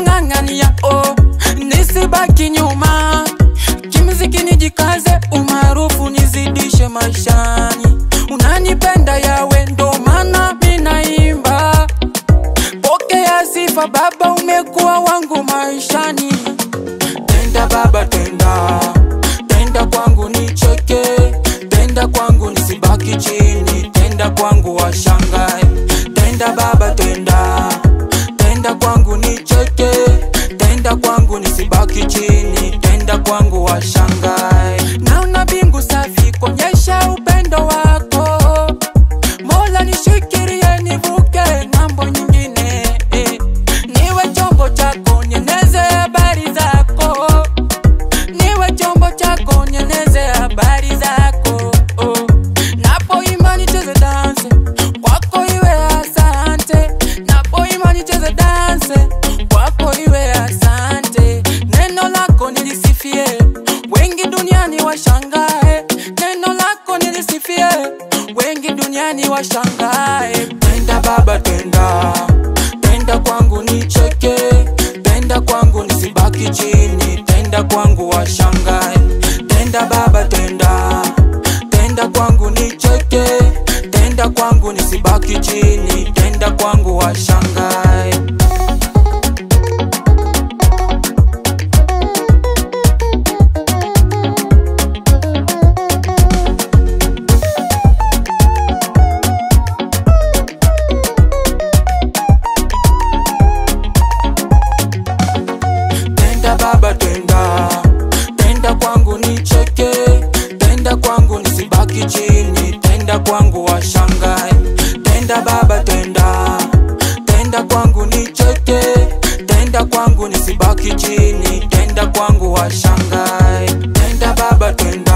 nang'ang'ania oh, nisibaki nyuma. Kimziki nijikaze, umaarufu nizidishe maishani. Unanipenda yawe ndo maana ninaimba. Pokea sifa baba, umekuwa wangu maishani. Tenda baba tenda, tenda kwangu nicheke, tenda kwangu nisibaki chini, tenda kwangu washangae. Tenda baba tenda, tenda kwangu nicheke, tenda kwangu nisibaki chini, tenda kwangu washangae. Naona bingu safi kuonyesha upendo wako, Mola nishikirie nivuke ng'ambo nyingine eh. Niwe chombo chako nieneze habari zako, niwe chombo chako nieneze habari zako oh. Napoimba nicheze dance kwako iwe asante, napoimba nicheze dance kwako iwe asante. Neno lako nilisifie, wengi duniani washangae. Neno lako nilisifie, wengi duniani washangae. Tenda baba tenda, tenda kwangu nicheke, tenda kwangu nisibaki chini, tenda kwangu washangae. Tenda baba tenda, tenda kwangu nicheke, tenda kwangu nisibaki chini, tenda kwangu washangae. Baba tenda, tenda kwangu nicheke, tenda kwangu nisibaki chini, tenda kwangu washangae. Tenda baba tenda, tenda kwangu nicheke, tenda kwangu nisibaki chini, tenda kwangu washangae. Tenda baba tenda.